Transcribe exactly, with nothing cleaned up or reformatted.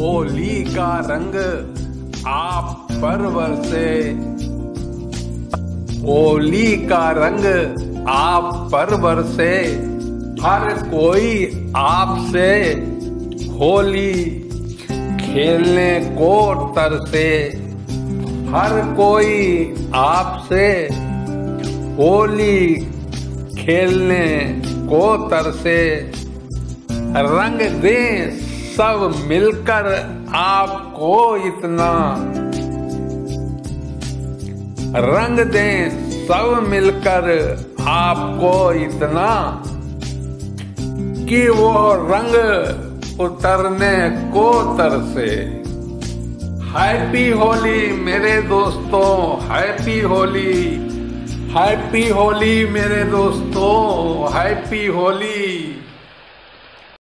होली का रंग आप पर बरसे, होली का रंग आप पर बरसे, हर कोई आपसे होली खेलने को तरसे, हर कोई आपसे होली खेलने को तरसे, रंग दें सब मिलकर आपको इतना, रंग दें सब मिलकर आपको इतना, कि वो रंग उतरने को तरसे। हैप्पी होली मेरे दोस्तों, हैप्पी होली, हैप्पी होली मेरे दोस्तों, हैप्पी होली।